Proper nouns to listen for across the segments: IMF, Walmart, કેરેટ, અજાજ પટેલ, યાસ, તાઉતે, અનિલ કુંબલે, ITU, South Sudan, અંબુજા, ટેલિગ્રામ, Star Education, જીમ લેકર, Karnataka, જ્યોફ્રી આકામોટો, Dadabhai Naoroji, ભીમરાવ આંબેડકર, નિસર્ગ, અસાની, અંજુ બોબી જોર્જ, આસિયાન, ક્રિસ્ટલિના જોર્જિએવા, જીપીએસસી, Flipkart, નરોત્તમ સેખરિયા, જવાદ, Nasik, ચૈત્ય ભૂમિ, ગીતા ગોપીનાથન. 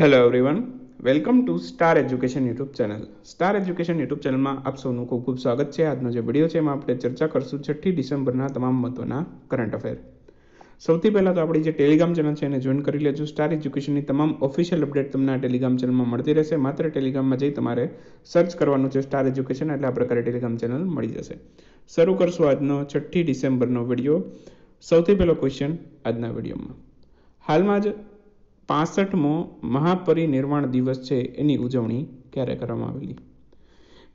Hello everyone, welcome to star education YouTube channel. Star education YouTube ચેનલમાં આપ સૌનું ખૂબ ખૂબ સ્વાગત છે. આજનો જે વિડીયો છે એમાં આપણે ચર્ચા કરશું 6 ડિસેમ્બરના તમામ મહત્વના કરંટ અફેર. સૌથી પહેલાં તો આપણી જે ટેલિગ્રામ ચેનલ છે એને જોઈન કરી લેજો. સ્ટાર એજ્યુકેશનની તમામ ઓફિશિયલ અપડેટ તમને આ ટેલિગ્રામ ચેનલમાં મળતી રહેશે. માત્ર ટેલિગ્રામમાં જઈ તમારે સર્ચ કરવાનું છે સ્ટાર એજ્યુકેશન, એટલે આ પ્રકારે ટેલિગ્રામ ચેનલ મળી જશે. શરૂ કરશું આજનો 6 ડિસેમ્બરનો વિડીયો. સૌથી પહેલો ક્વેશ્ચન આજના વિડીયોમાં, હાલમાં જ 65મો મહાપરિનિર્વાણ દિવસ છે એની ઉજવણી ક્યારે કરવામાં આવેલી?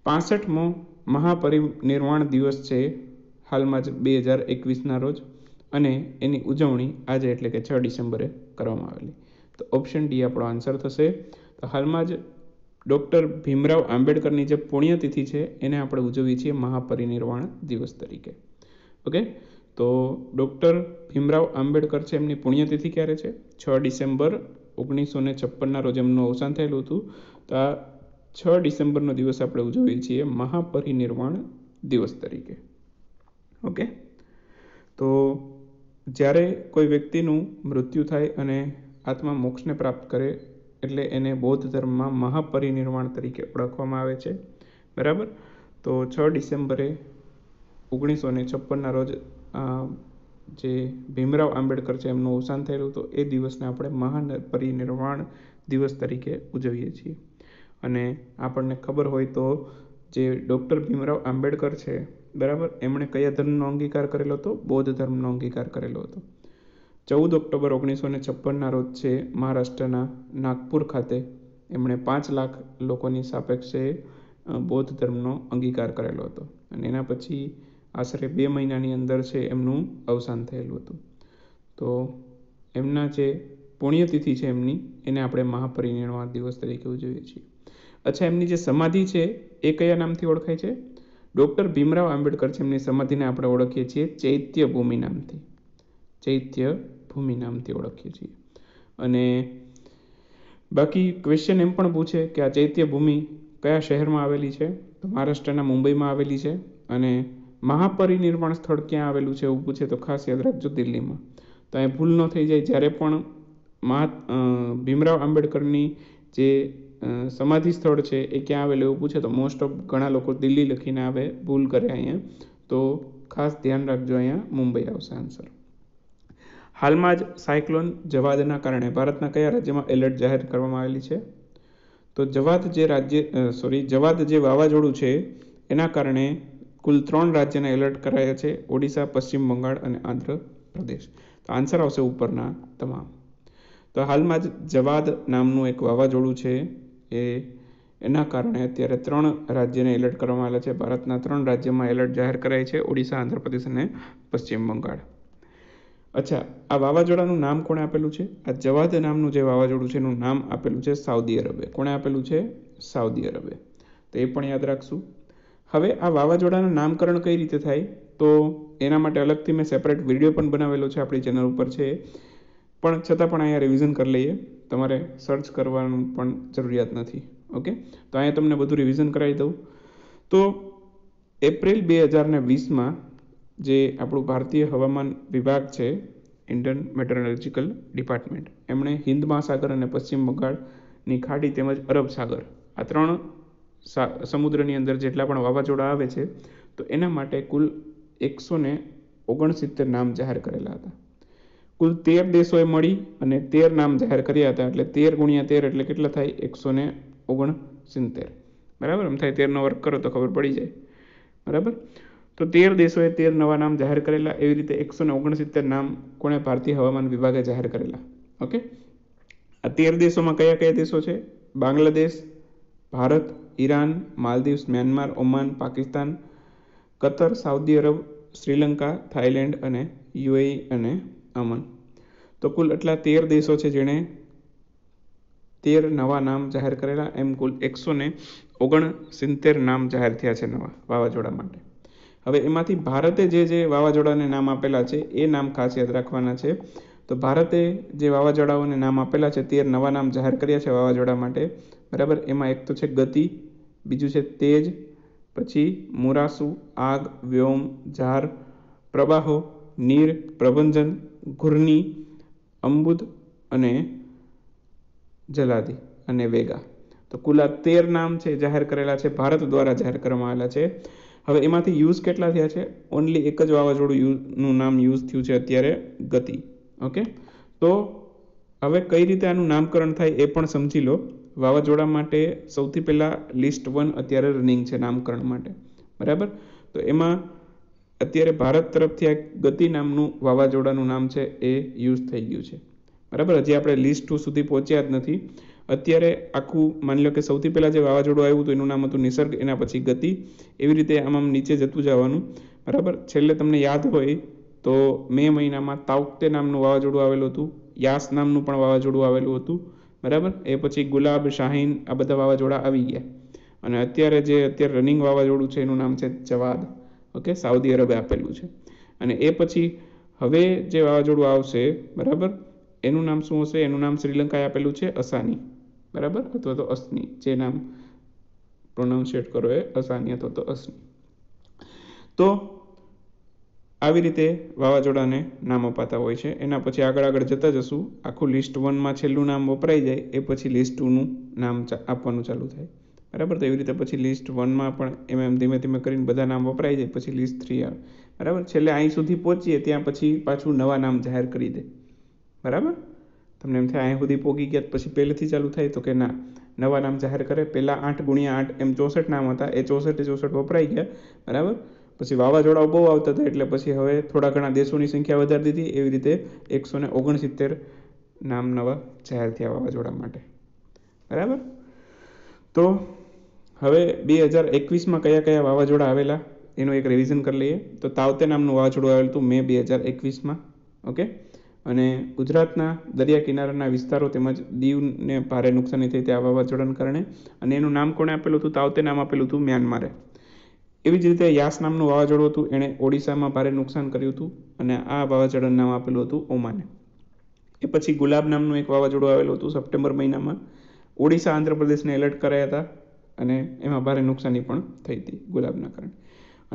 65મો મહાપરિનિર્વાણ દિવસ છે હાલમાં જ 2021ના રોજ, અને એની ઉજવણી આજે એટલે કે 6 ડિસેમ્બરે કરવામાં આવેલી. તો ઓપ્શન ડી આપણો આન્સર થશે. તો હાલમાં જ ડૉક્ટર ભીમરાવ આંબેડકરની જે પુણ્યતિથિ છે એને આપણે ઉજવીએ છીએ મહાપરિનિર્વાણ દિવસ તરીકે. ઓકે, તો ડૉક્ટર ભીમરાવ આંબેડકર છે એમની પુણ્યતિથિ ક્યારે છે? 6 ડિસેમ્બર 1956ના રોજ એમનું અવસાન થયેલું હતું. તો આ 6 ડિસેમ્બરનો દિવસ આપણે ઉજવીએ છીએ મહાપરિનિર્વાણ દિવસ તરીકે. ઓકે, તો જ્યારે કોઈ વ્યક્તિનું મૃત્યુ થાય અને આત્મા મોક્ષને પ્રાપ્ત કરે એટલે એને બૌદ્ધ ધર્મમાં મહાપરિનિર્વાણ તરીકે ઓળખવામાં આવે છે. બરાબર, તો 6 ડિસેમ્બરે 1956ના રોજ જે ભીમરાવ આંબેડકર છે એમનું અવસાન થયેલું, તો એ દિવસને આપણે મહાપરિનિર્વાણ દિવસ તરીકે ઉજવીએ છીએ. અને આપણને ખબર હોય તો જે ડૉક્ટર ભીમરાવ આંબેડકર છે, બરાબર, એમણે કયા ધર્મનો અંગીકાર કરેલો હતો? બૌદ્ધ ધર્મનો અંગીકાર કરેલો હતો. 14 ઓક્ટોબર 1956ના રોજ છે મહારાષ્ટ્રના નાગપુર ખાતે એમણે 5 લાખ લોકોની સાપેક્ષે બૌદ્ધ ધર્મનો અંગીકાર કરેલો હતો, અને એના પછી આશરે 2 મહિનાની અંદર છે એમનું અવસાન થયેલું હતું. તો એમના જે પુણ્યતિથિ છે એમની, એને આપણે મહાપરિનિર્વાણ દિવસ તરીકે ઉજવીએ છીએ. અચ્છા, એમની જે સમાધિ છે એ કયા નામથી ઓળખાય છે? ડૉક્ટર ભીમરાવ આંબેડકર છે એમની સમાધિને આપણે ઓળખીએ છીએ ચૈત્ય ભૂમિ નામથી. ચૈત્ય ભૂમિ નામથી ઓળખીએ છીએ. અને બાકી ક્વેશ્ચન એમ પણ પૂછે કે આ ચૈત્ય ભૂમિ કયા શહેરમાં આવેલી છે? તો મહારાષ્ટ્રના મુંબઈમાં આવેલી છે. અને મહાપરિનિર્વાણ સ્થળ ક્યાં આવેલું છે એવું પૂછે તો ખાસ યાદ રાખજો, દિલ્હીમાં. તો અહીં ભૂલ ન થઈ જાય. જ્યારે પણ ભીમરાવ આંબેડકરની જે સમાધિ સ્થળ છે એ ક્યાં આવેલું એવું પૂછે તો મોસ્ટ ઓફ ઘણા લોકો દિલ્હી લખીને આવે, ભૂલ કરે અહીંયા. તો ખાસ ધ્યાન રાખજો, અહીંયા મુંબઈ આવશે આન્સર. હાલમાં જ સાયક્લોન જવાદના કારણે ભારતના કયા રાજ્યમાં એલર્ટ જાહેર કરવામાં આવેલી છે? તો જવાદ જે વાવાઝોડું છે એના કારણે કુલ 3 રાજ્યને એલર્ટ કરાયા છે: ઓડિશા, પશ્ચિમ બંગાળ અને આંધ્રપ્રદેશ. તો આન્સર આવશે ઉપરના તમામ. તો હાલમાં જ જવાદ નામનું એક વાવાઝોડું છે એના કારણે અત્યારે 3 રાજ્યને એલર્ટ કરવામાં આવેલા છે. ભારતના 3 રાજ્યમાં એલર્ટ જાહેર કરાય છે: ઓડિશા, આંધ્રપ્રદેશ અને પશ્ચિમ બંગાળ. અચ્છા, આ વાવાઝોડાનું નામ કોણે આપેલું છે? આ જવાદ નામનું જે વાવાઝોડું છે એનું નામ આપેલું છે સાઉદી અરબે. કોણે આપેલું છે? સાઉદી અરબે. તો એ પણ યાદ રાખશું. હવે આ વાવાઝોડાનું નામકરણ કઈ રીતે થાય, તો એના માટે અલગથી મેં સેપરેટ વિડીયો પણ બનાવેલો છે આપણી ચેનલ ઉપર છે, પણ છતાં પણ અહીંયા રિવિઝન કરી લઈએ. તમારે સર્ચ કરવાનું પણ જરૂરિયાત નથી. ઓકે, તો અહીંયા તમને બધું રિવિઝન કરાવી દઉં. તો એપ્રિલ 2020માં જે આપણું ભારતીય હવામાન વિભાગ છે, ઇન્ડિયન મેટરનોલોજીકલ ડિપાર્ટમેન્ટ, એમણે હિન્દ મહાસાગર અને પશ્ચિમ બંગાળની ખાડી તેમજ અરબ સાગર, આ 3 સમુદ્રની અંદર જેટલા પણ વાવાઝોડા આવે છે તો એના માટે કુલ 169 નામ જાહેર કરેલા હતા. કુલ 13 દેશોએ મળી અને 13 નામ જાહેર કર્યા હતા. એટલે 13 ગુણ્યા 13 એટલે કેટલા થાય? 169. બરાબર, એમ થાય 13નો વર્ગ કરો તો ખબર પડી જાય. બરાબર, તો 13 દેશોએ 13 નવા નામ જાહેર કરેલા. એવી રીતે 169 નામ કોણે? ભારતીય હવામાન વિભાગે જાહેર કરેલા. ઓકે, આ 13 દેશોમાં કયા કયા દેશો છે? Bangladesh, Bharat, Iran, Maldives, Myanmar, Oman, Pakistan, Qatar, Saudi Arab, Sri Lanka, Thailand અને યુએઈ અને અમન. તો કુલ આટલા 13 દેશો છે જેણે 13 નવા નામ જાહેર કરેલા. એમ કુલ 169 નામ જાહેર થયા છે નવા વાવાઝોડા માટે. હવે એમાંથી ભારતે જે વાવાઝોડાને નામ આપેલા છે એ નામ ખાસ યાદ રાખવાના છે. તો ભારતે જે વાવાઝોડાઓને નામ આપેલા છે, 13 નવા નામ જાહેર કર્યા છે વાવાઝોડા માટે. બરાબર, એમાં એક તો છે ગતિ, બીજું છે તેજ, પછી મુરાસુ, આગ, વ્યોમ, ઝાર, પ્રવાહો, નીર, પ્રબંજન, ઘૂર્ણી, અંબુદ અને જલાદી અને વેગા, તો કુલા 13 નામ છે જાહેર કરેલા છે, ભારત દ્વારા જાહેર કરવામાં આવેલા છે. હવે એમાંથી યુઝ કેટલા થયા છે? ઓનલી એક જ વાવાઝોડું યુઝનું નામ યુઝ થયું છે અત્યારે, ગતિ. ઓકે, તો હવે કઈ રીતે આનું નામકરણ થાય એ પણ સમજી લો. વાવાઝોડા માટે સૌથી પહેલાં લિસ્ટ 1 અત્યારે રનિંગ છે નામકરણ માટે, બરાબર. તો એમાં અત્યારે ભારત તરફથી આ ગતિ નામનું વાવાઝોડાનું નામ છે એ યુઝ થઈ ગયું છે, બરાબર. હજી આપણે લિસ્ટ 2 સુધી પહોંચ્યા જ નથી. અત્યારે આખું માની લો કે સૌથી પહેલાં જે વાવાઝોડું આવ્યું હતું એનું નામ હતું નિસર્ગ, એના પછી ગતિ, એવી રીતે આમ આમ નીચે જતું જવાનું, બરાબર. છેલ્લે તમને યાદ હોય તો મે મહિનામાં તાઉકતે નામનું વાવાઝોડું આવેલું હતું, યાસ નામનું પણ વાવાઝોડું આવેલું હતું, બરાબર. એ પછી ગુલાબ, શાહીન, આ બધા વાવાઝોડા આવી ગયા. અને અત્યારે જે અત્યારે રનિંગ વાવાઝોડું છે એનું નામ છે જવાદ. ઓકે, સાઉદી અરબે આપેલું છે. અને એ પછી હવે જે વાવાઝોડું આવશે, બરાબર, એનું નામ શું હશે? એનું નામ શ્રીલંકાએ આપેલું છે અસાની, બરાબર, અથવા તો અસની, જે નામ પ્રોનાઉન્સિએટ કરો એ અસાની અથવા તો અસની. તો આવી રીતે વાવાઝોડાને નામ અપાતા હોય છે. એના પછી આગળ આગળ જતા જશું, આખું લિસ્ટ 1માં છેલ્લું નામ વપરાઈ જાય એ પછી લિસ્ટ 2નું નામ આપવાનું ચાલુ થાય, બરાબર. તો એવી રીતે પછી લિસ્ટ 1માં પણ એમ ધીમે ધીમે કરીને બધા નામ વપરાઈ જાય, પછી લિસ્ટ 3 આવે, બરાબર. છેલ્લે અહીં સુધી પહોંચીએ ત્યાં પછી પાછું નવા નામ જાહેર કરી દે, બરાબર. તમને એમ થાય અહીં સુધી પહોંચી ગયા પછી પહેલેથી ચાલુ થાય, તો કે ના, નવા નામ જાહેર કરે. પહેલાં 8×8 એમ 64 નામ હતા, એ 64 વપરાઈ ગયા, બરાબર. પછી વાવાઝોડાઓ બહુ આવતા હતા એટલે પછી હવે થોડા ઘણા દેશોની સંખ્યા વધારી દીધી, એવી રીતે 169 નામ નવા જાહેર થયા વાવાઝોડા માટે, બરાબર. તો હવે 2021માં કયા કયા વાવાઝોડા આવેલા એનું એક રિવિઝન કરી લઈએ. તો તાઉતે નામનું વાવાઝોડું આવેલું હતું મે 2021માં. ઓકે, અને ગુજરાતના દરિયા કિનારાના વિસ્તારો તેમજ દીવને ભારે નુકસાની થઈ તે આ વાવાઝોડાને કારણે. અને એનું નામ કોણે આપેલું હતું? તાઉતે નામ આપેલું હતું મ્યાનમારે. એવી જ રીતે યાસ નામનું વાવાઝોડું હતું, એણે ઓડિશામાં ભારે નુકસાન કર્યું હતું અને આ વાવાઝોડાનું નામ આપેલું હતું ઓમાને. એ પછી ગુલાબ નામનું એક વાવાઝોડું આવેલું હતું સપ્ટેમ્બર મહિનામાં, ઓડિશા આંધ્રપ્રદેશને એલર્ટ કરાયા હતા અને એમાં ભારે નુકસાની પણ થઈ હતી ગુલાબના કારણે,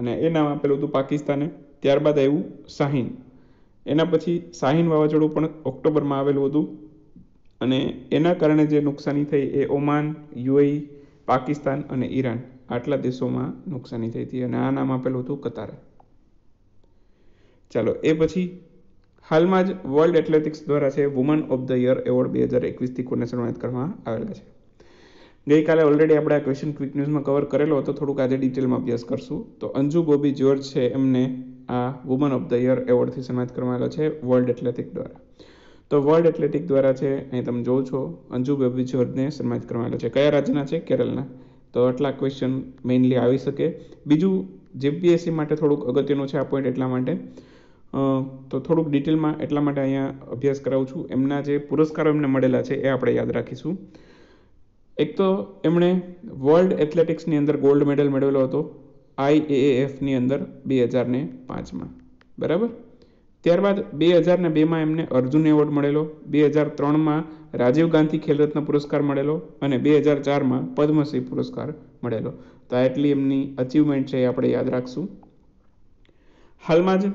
અને એ નામ આપેલું હતું પાકિસ્તાને. ત્યારબાદ આવ્યું શાહીન, એના પછી શાહીન વાવાઝોડું પણ ઓક્ટોબરમાં આવેલું હતું અને એના કારણે જે નુકસાની થઈ એ ઓમાન, યુએઈ, પાકિસ્તાન અને ઈરાન આટલા દેશોમાં નુકસાની થઈ હતી અને આ નામ આપેલું હતું કતારે. ચાલો, એ પછી હાલમાં જ વર્લ્ડ એથ્લેટિક્સ દ્વારા છે woman of the year award 2021થી કોને સન્માનિત કરવામાં આવેલા છે. ગઈકાલે ઓલરેડી આપણે આ ક્વેશ્ચન ક્વિક ન્યૂઝમાં કવર કરેલો હતો, થોડુંક આજે ડિટેલમાં અભ્યાસ કરશું. તો અંજુ બોબી જોર્જ છે એમને આ વુમન ઓફ ધ યર એવોર્ડથી સન્માનિત કરવામાં આવેલો છે વર્લ્ડ એથ્લેટિક દ્વારા. તો વર્લ્ડ એથ્લેટિક દ્વારા છે, અહીં તમે જોવો છો, અંજુ બોબી જોર્જને સન્માનિત કરવામાં આવેલો છે. કયા રાજ્યના છે? કેરળના. તો આટલા ક્વેશ્ચન મેઇનલી આવી શકે. બીજું જીપીએસસી માટે થોડુંક અગત્યનું છે આ પોઈન્ટ, એટલા માટે તો થોડુંક ડિટેલમાં એટલા માટે અહીંયા અભ્યાસ કરાવું છું. એમના જે પુરસ્કારો એમને મળેલા છે એ આપણે યાદ રાખીશું. એક તો એમણે વર્લ્ડ એથ્લેટિક્સની અંદર ગોલ્ડ મેડલ મેળવેલો હતો આઈએએફની અંદર 2005માં, બરાબર. ત્યારબાદ 2002માં એમને અર્જુન એવોર્ડ મળેલો, 2003માં રાજીવ ગાંધી ખેલ રત્ન પુરસ્કાર મળેલો અને 2004માં પદ્મશ્રી પુરસ્કાર મળેલો. તો આટલી એમની અચીવમેન્ટ છે એ આપણે યાદ રાખશું. હાલમાં જ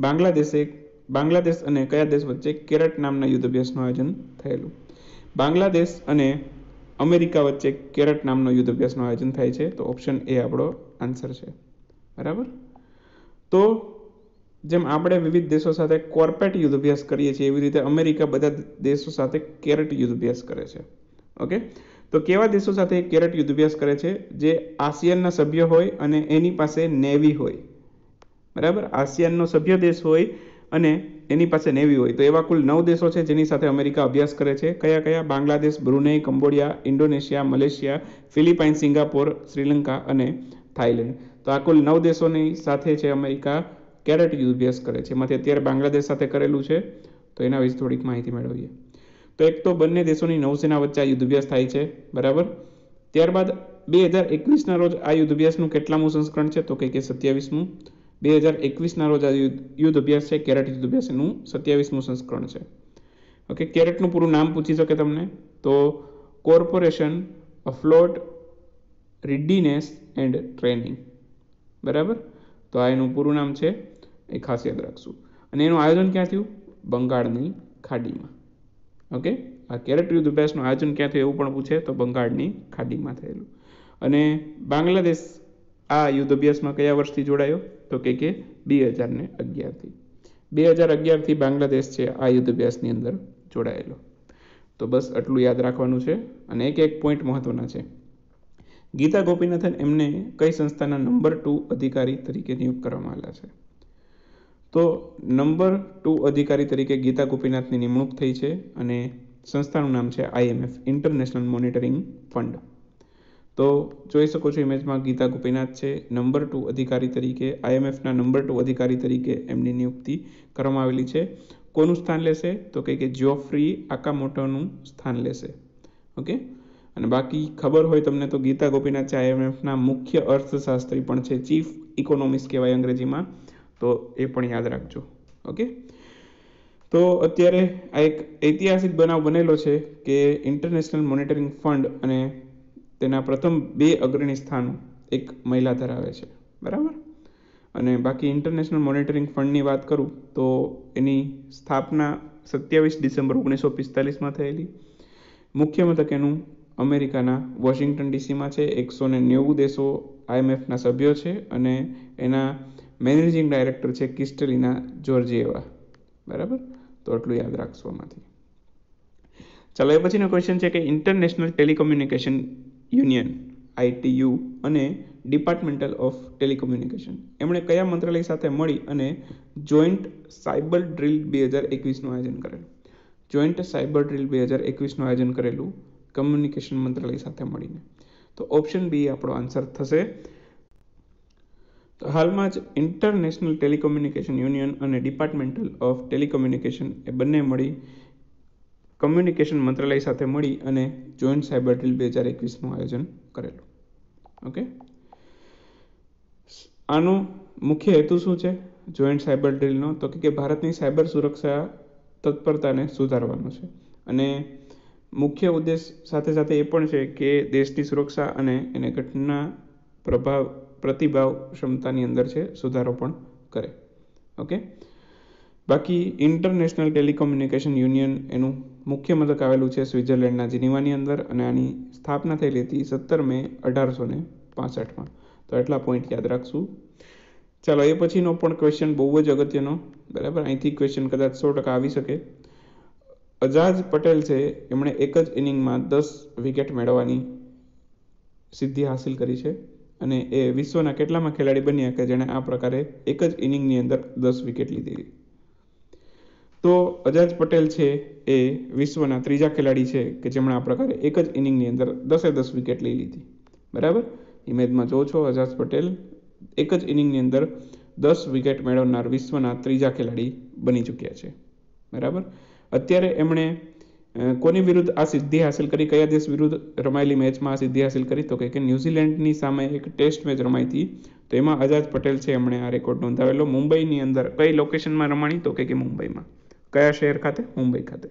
બાંગ્લાદેશ અને કયા દેશ વચ્ચે કેરેટ નામના યુદ્ધ અભ્યાસનું આયોજન થયેલું. બાંગ્લાદેશ અને અમેરિકા વચ્ચે કેરેટ નામનો યુદ્ધ અભ્યાસનું આયોજન થાય છે, તો ઓપ્શન એ આપણો આન્સર છે, બરાબર. તો જેમ આપણે વિવિધ દેશો સાથે કોર્પેટ યુદ્ધ અભ્યાસ કરીએ છીએ એવી રીતે અમેરિકા બધા દેશો સાથે કેરેટ યુદ્ધ અભ્યાસ કરે છે. ઓકે, તો કેવા દેશો સાથે કેરેટ યુદ્ધ અભ્યાસ કરે છે? જે આસિયાનના સભ્ય હોય અને એની પાસે નેવી હોય, બરાબર. આસિયાનનો સભ્ય દેશ હોય અને એની પાસે નેવી હોય, તો એવા કુલ 9 દેશો છે જેની સાથે અમેરિકા અભ્યાસ કરે છે. કયા કયા? Bangladesh, Brunei, Cambodia, Indonesia, Malaysia, Philippines, Singapore, Sri Lanka અને થાઇલેન્ડ. તો આ કુલ 9 દેશોની સાથે છે અમેરિકા કેરેટ યુદ્ધ અભ્યાસ કરે છે. એમાંથી અત્યારે બાંગ્લાદેશ સાથે કરેલું છે, તો એના વિશે થોડીક માહિતી મેળવીએ. તો એક તો બંને દેશોની નૌસેના વચ્ચે આ યુદ્ધ અભ્યાસ થાય છે, બરાબર. ત્યારબાદ 2021ના રોજ આ યુદ્ધ અભ્યાસનું કેટલામું સંસ્કરણ છે? તો કે 27મું. 2021ના રોજ આ યુદ્ધ અભ્યાસ છે કેરેટ યુદ્ધ અભ્યાસ, એનું 27મું સંસ્કરણ છે. ઓકે, કેરેટનું પૂરું નામ પૂછી શકે તમને તો corporation afloat readiness and training, બરાબર. તો આ એનું પૂરું નામ છે, એ ખાસ યાદ રાખશું. અને એનું આયોજન ક્યાં થયું? બંગાળની ખાડીમાં. ઓકે, આ કેરેટ યુદ્ધ અભ્યાસનું આયોજન ક્યાં થયું એવું પણ પૂછે તો બંગાળની ખાડીમાં થયેલું. અને બાંગ્લાદેશ આ યુદ્ધ અભ્યાસમાં કયા વર્ષથી જોડાયો તો કે 2011થી. 2011થી બાંગ્લાદેશ છે આ યુદ્ધ અભ્યાસની અંદર જોડાયેલો. તો બસ આટલું યાદ રાખવાનું છે. અને એક એક પોઈન્ટ મહત્વના છે. ગીતા ગોપીનાથન એમને કઈ સંસ્થાના નંબર 2 અધિકારી તરીકે નિયુક્ત કરવામાં આવ્યા છે? તો નંબર 2 અધિકારી તરીકે ગીતા ગોપીનાથની નિમણૂક થઈ છે અને સંસ્થાનું નામ છે IMF, ઇન્ટરનેશનલ મોનિટરિંગ ફંડ. તો જોઈ શકો છો ઇમેજમાં ગીતા ગોપીનાથ છે નંબર 2 અધિકારી તરીકે, IMFના નંબર 2 અધિકારી તરીકે એમની નિયુક્તિ કરવામાં આવેલી છે. કોનું સ્થાન લેશે તો કે જ્યોફ્રી આકામોટોનું સ્થાન લેશે. ઓકે, અને બાકી ખબર હોય તમને તો ગીતા ગોપીનાથ છે IMFના મુખ્ય અર્થશાસ્ત્રી પણ છે, ચીફ ઇકોનોમિસ્ટ કહેવાય અંગ્રેજીમાં, તો એ પણ યાદ રાખજો. ઓકે, તો અત્યારે આ એક ઐતિહાસિક બનાવ બનેલો છે કે ઇન્ટરનેશનલ મોનિટરિંગ ફંડ અને તેના પ્રથમ 2 અગ્રણી સ્થાનો એક મહિલા ધરાવે છે, બરાબર. અને બાકી ઇન્ટરનેશનલ મોનિટરિંગ ફંડની વાત કરું તો એની સ્થાપના 27 ડિસેમ્બર 1945માં થયેલી. મુખ્ય મથક એનું અમેરિકાના વોશિંગ્ટન DC છે. 190 દેશો IMFના સભ્યો છે અને એના મેનેજિંગ ડાયરેક્ટર છે ક્રિસ્ટલિના જોર્જિએવા, બરાબર. તો આટલું યાદ રાખશો આમાંથી. ચાલો એ પછીનો ક્વેશ્ચન છે કે ઇન્ટરનેશનલ ટેલિકોમ્યુનિકેશન યુનિયન ITU અને ડિપાર્ટમેન્ટલ ઓફ ટેલિકોમ્યુનિકેશન એમણે કયા મંત્રાલય સાથે મળી અને જોઈન્ટ સાયબર ડ્રિલ 2021નું આયોજન કરેલું? જોઈન્ટ સાયબર ડ્રિલ 2021નું આયોજન કરેલું કમ્યુનિકેશન મંત્રાલય સાથે મળીને. તો ઓપ્શન B આપણો આન્સર થશે. હાલમાં જ ઇન્ટરનેશનલ ટેલિકોમ્યુનિકેશન યુનિયન અને ડિપાર્ટમેન્ટલ ઓફ ટેલિકોમ્યુનિકેશન એ બંને મળી કમ્યુનિકેશન મંત્રાલય સાથે મળી અને જોઈન્ટ સાયબર ડ્રિલ 2021નું આયોજન કરેલું. ઓકે, આનો મુખ્ય હેતુ શું છે જોઈન્ટ સાયબર ડ્રિલનો? તો કે ભારતની સાયબર સુરક્ષા તત્પરતાને સુધારવાનો છે અને મુખ્ય ઉદ્દેશ સાથે સાથે એ પણ છે કે દેશની સુરક્ષા અને એને ઘટના પ્રભાવ પ્રતિભાવ ક્ષમતાની અંદર છે સુધારો પણ કરે. ઓકે, બાકી ઇન્ટરનેશનલ ટેલિકોમ્યુનિકેશન યુનિયન એનું મુખ્ય મથક આવેલું છે સ્વિટ્ઝરલેન્ડના જીનીવાની અંદર અને આની સ્થાપના થયેલી હતી 17 મે 1865માં. તો એટલા પોઈન્ટ યાદ રાખશું. ચાલો એ પછીનો પણ ક્વેશ્ચન બહુ જ અગત્યનો, બરાબર. અહીંથી ક્વેશ્ચન કદાચ 100% આવી શકે. અજાજ પટેલ છે એમણે એક જ ઇનિંગમાં 10 વિકેટ મેળવવાની સિદ્ધિ હાંસિલ કરી છે અને એ વિશ્વના કેટલામાં ખેલાડી બન્યા કે જેણે આ પ્રકારે એક જ ઇનિંગની અંદર 10 વિકેટ લીધેલી? તો અજાજ પટેલ છે એ વિશ્વના 3જા ખેલાડી છે કે જેમણે આ પ્રકારે એક જ ઇનિંગની અંદર 10 વિકેટ લઈ લીધી, બરાબર. ઇમેજમાં જોવો છો અજાજ પટેલ એક જ ઇનિંગની અંદર 10 વિકેટ મેળવનાર વિશ્વના 3જા ખેલાડી બની ચૂક્યા છે, બરાબર. અત્યારે એમણે કોની વિરુદ્ધ આ સિદ્ધિ હાંસિલ કરી, કયા દેશ વિરુદ્ધ રમાયેલી મેચમાં આ સિદ્ધિ હાંસિલ કરી? તો કે ન્યુઝીલેન્ડની સામે એક ટેસ્ટ મેચ રમાઈ હતી તો એમાં અજાજ પટેલ છે એમણે આ રેકોર્ડ નોંધાવેલો. મુંબઈની અંદર કઈ લોકેશનમાં રમાણી તો કે મુંબઈમાં. કયા શહેર ખાતે? મુંબઈ ખાતે.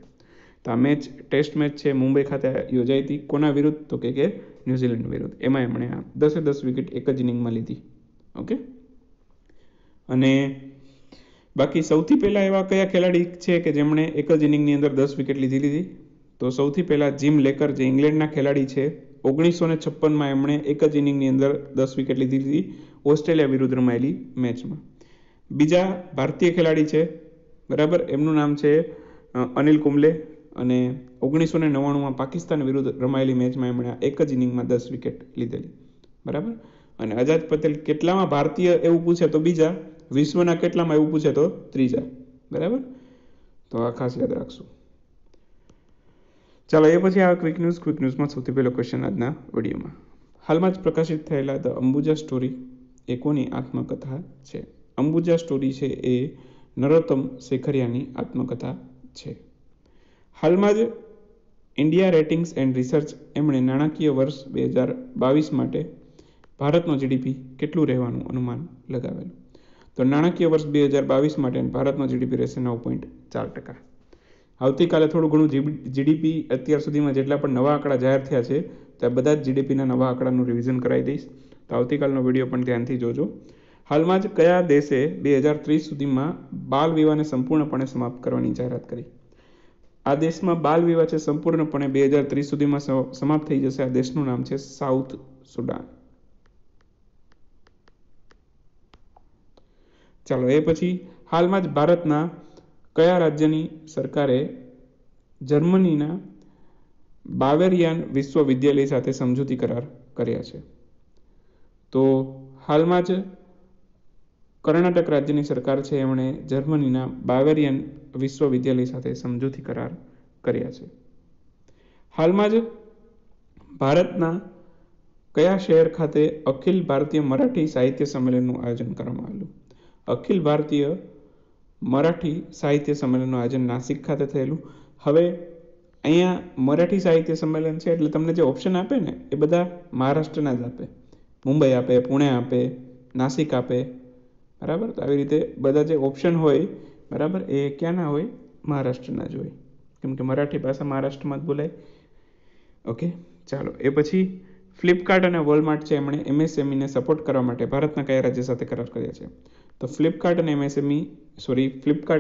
તો આ મેચ ટેસ્ટ મેચ છે મુંબઈ ખાતે યોજાઈ હતી. કોના વિરુદ્ધ તો કે ન્યુઝીલેન્ડ વિરુદ્ધ. એમાં એમણે આ 10 વિકેટ એક જ ઇનિંગમાં લીધી. ઓકે, અને બાકી સૌથી પહેલા એવા કયા ખેલાડી છે કે જેમણે એક જ ઇનિંગની અંદર 10 વિકેટ લીધી? તો સૌથી પહેલા જીમ લેકર જે ઇંગ્લેન્ડના ખેલાડી છે 1956માં એમણે એક જ ઇનિંગની અંદર 10 વિકેટ લીધી ઓસ્ટ્રેલિયા વિરુદ્ધ રમાયેલી મેચમાં. બીજા ભારતીય ખેલાડી છે, બરાબર, એમનું નામ છે અનિલ કુંબલે અને 1999માં પાકિસ્તાન વિરુદ્ધ રમાયેલી મેચમાં એમણે એક જ ઇનિંગમાં 10 વિકેટ લીધેલી, બરાબર. અને અજાજ પટેલ કેટલામાં ભારતીય એવું પૂછે તો બીજા, વિશ્વના કેટલામાં એવું પૂછે તો 3જા, બરાબર. તો આ ખાસ યાદ રાખશું. ચાલો એ પછી આ ક્વિક ન્યૂઝ. ક્વિક ન્યૂઝમાં સૌથી પહેલો ક્વેશ્ચન આજના વિડીયોમાં. હાલમાં જ પ્રકાશિત થયેલા ધ અંબુજા સ્ટોરી એ કોની આત્મકથા છે? અંબુજા સ્ટોરી છે એ નરોત્તમ સેખરિયાની આત્મકથા છે. હાલમાં જ ઇન્ડિયા રેટિંગ્સ એન્ડ રિસર્ચ એમણે નાણાકીય વર્ષ 2022 માટે ભારતનો GDP કેટલું રહેવાનું અનુમાન લગાવેલું? તો નાણાકીય વર્ષ 2022 માટે ભારતનો GDP રહેશે 9.4%. આવતીકાલે થોડું ઘણું GDP અત્યાર સુધીમાં જેટલા પણ નવા આંકડા જાહેર થયા છે ત્યાં બધા જ GDPના નવા આંકડાનું રિવિઝન કરાવી દઈશ, તો આવતીકાલનો વિડીયો પણ ધ્યાનથી જોજો. હાલમાં જ કયા દેશે 2030 સુધીમાં બાલ વિવાહને સંપૂર્ણપણે સમાપ્ત કરવાની જાહેરાત કરી? आ देश में बाल विवाह है संपूर्णपणे 2030 सुधी में समाप्त थी जैसे। आ देश नु नाम है साउथ सुडान। चलो ए पछी हाल में ज भारत ना कया राज्यनी सरकारे जर्मनी ना बावेरियन विश्वविद्यालय साथे समझौती करार कर्या छे? तो हाल में ज कर्नाटक राज्यनी सरकार छे एमणे जर्मनीना बावेरियन विश्वविद्यालय साथे समझौती करार कर्या छे। हाल में ज भारतना कया शहर खाते अखिल भारतीय मराठी साहित्य सम्मेलननुं आयोजन करवामां आव्युं? अखिल भारतीय मराठी साहित्य सम्मेलन आयोजन नासिक खाते थयेलुं। हवे अहींया मराठी साहित्य सम्मेलन छे एटले तमने जे ऑप्शन आपे ने ए बधा महाराष्ट्रना ज आपे, मुंबई आपे, पुणे आपे, नासिक आपे, बराबर। तो आ रीते बधा जे ऑप्शन होय बराबर ए क्याना होय, महाराष्ट्रना ज होय, केम के मराठी भाषा महाराष्ट्रमां ज बोलाय। ओके चालो ए पछी फ्लिपकार्ट और वॉलमार्ट है एमने एमएसएमई ने सपोर्ट करवा माटे भारत ना कया राज्य साथे करार कर्या छे? तो फ्लिपकार्ट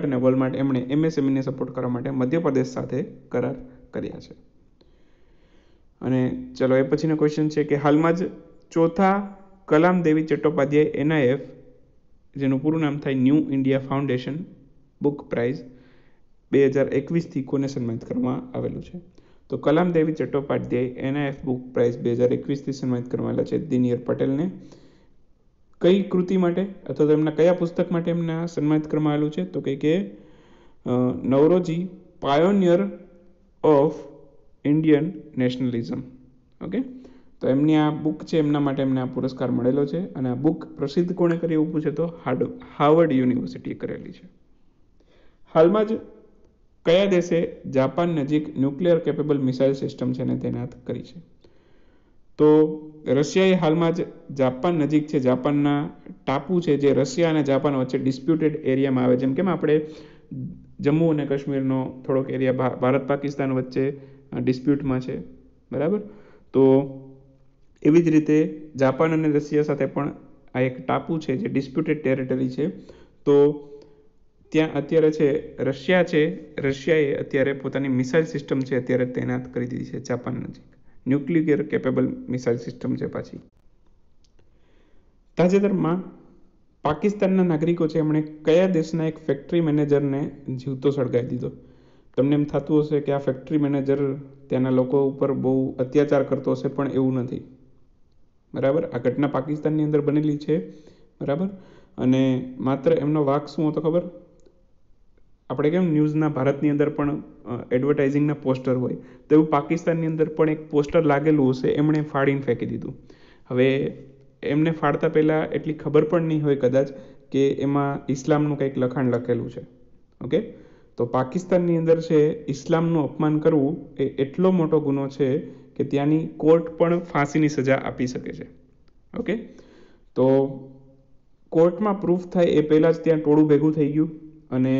और वॉलमार्ट एमने एमएसएमई ने सपोर्ट करवा माटे मध्य प्रदेश साथे करार कर्या छे। अने चलो ए पछीनो क्वेश्चन छे कि हाल में ज चौथा कलाम देवी चट्टोपाध्याय एनआईएफ जेनुं पूरुं नाम थाय new India foundation book prize 2021 थी कोने सन्मानित करवामां आवेलुं छे? तो कलाम Devi Chattopadhyay NIF book prize 2021 थी सन्मानित करवामां आवेल छे। दिनियर पटेल ने कई कृति माटे अथवा तो एमना कया पुस्तक माटे एमना सन्मानित करवामां आवेलुं छे? तो के Naoroji pioneer of Indian nationalism. Okay तो एमनी आ बुक है एमना माटे एमने आ पुरस्कार मळेलो छे। अने आ बुक प्रसिद्ध कोणे करी एवुं पूछे तो हार्वर्ड युनिवर्सिटीए करेली छे। हालमां ज कया देशे जापान नजीक न्यूक्लियर केपेबल मिसाइल सिस्टम छे ने तैनात करी छे? तो रशियाए हाल में ज जापान नजीक छे, जापानना टापू छे जे रशिया अने जापान वच्चे डिस्प्यूटेड एरिया में आवे, जेम के आपणे जम्मू अने काश्मीरनो थोड़ोक एरिया भारत पाकिस्तान वच्चे डिस्प्यूट में छे, बराबर। तो एवी ज रीते जापान अने रशिया साथे पण आ एक टापू छे जे डिस्प्यूटेड टेरिटरी छे। तो त्या अत्यारे छे रशियाए अत्यारे पोतानी मिसाइल सिस्टम छे अत्यारे तैनात करी दीधी छे जापान नजीक, न्यूक्लियर केपेबल मिसाइल सिस्टम छे। पाछी ताजेतरमां पाकिस्तानना नागरिको छे एमणे कया देशना एक फैक्टरी मैनेजरने जीवतो सळगावी दीधो? तमने एम थतुं हशे के आ फैक्टरी मैनेजर त्याना लोको उपर बहु अत्याचार करतो हशे, पण एवुं नथी, बराबर। आ घटना पाकिस्ताननी अंदर बनेली छे, बराबर। अने मात्र एमनो वाक शुं हतो खबर? આપણે કેમ ન્યૂઝના ભારતની અંદર પણ એડવર્ટાઇઝિંગના પોસ્ટર હોય તો એવું પાકિસ્તાનની અંદર પણ એક પોસ્ટર લાગેલું હશે, એમણે ફાડીને ફેંકી દીધું. હવે એમને ફાડતા પહેલાં એટલી ખબર પણ નહીં હોય કદાચ કે એમાં ઇસ્લામનું કંઈક લખાણ લખેલું છે. ઓકે તો પાકિસ્તાનની અંદર છે ઇસ્લામનું અપમાન કરવું એ એટલો મોટો ગુનો છે કે ત્યાંની કોર્ટ પણ ફાંસીની સજા આપી શકે છે. ઓકે તો કોર્ટમાં પ્રૂફ થાય એ પહેલાં જ ત્યાં ટોળું ભેગું થઈ ગયું અને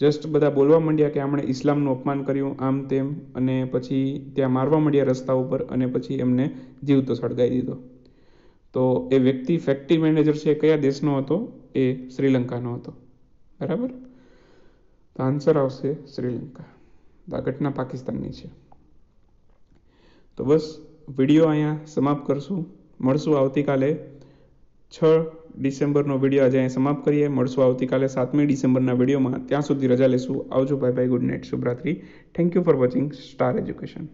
જસ્ટ બધા બોલવા માંડ્યા કે આમણે ઇસ્લામનું અપમાન કર્યું આમ તેમ, અને પછી ત્યાં મારવા માંડ્યા રસ્તા ઉપર, અને પછી એમને જીવતો સળગાવી દીધો. તો એ વ્યક્તિ ફેક્ટરી મેનેજર છે કયા દેશનો હતો? એ શ્રીલંકાનો હતો, બરાબર. તો આન્સર આવશે શ્રીલંકા. આ ઘટના પાકિસ્તાનની છે. તો બસ વિડીયો અહીંયા સમાપ્ત કરશું. મળશું આવતીકાલે 6 ડિસેમ્બરનો વિડીયો આજે અહીં સમાપ્ત કરીએ. મળશું આવતીકાલે 7મી ડિસેમ્બરના વિડીયોમાં. ત્યાં સુધી રજા લેશું. આવજો, બાય બાય, ગુડ નાઇટ, શુભરાત્રી. Thank you for watching star education.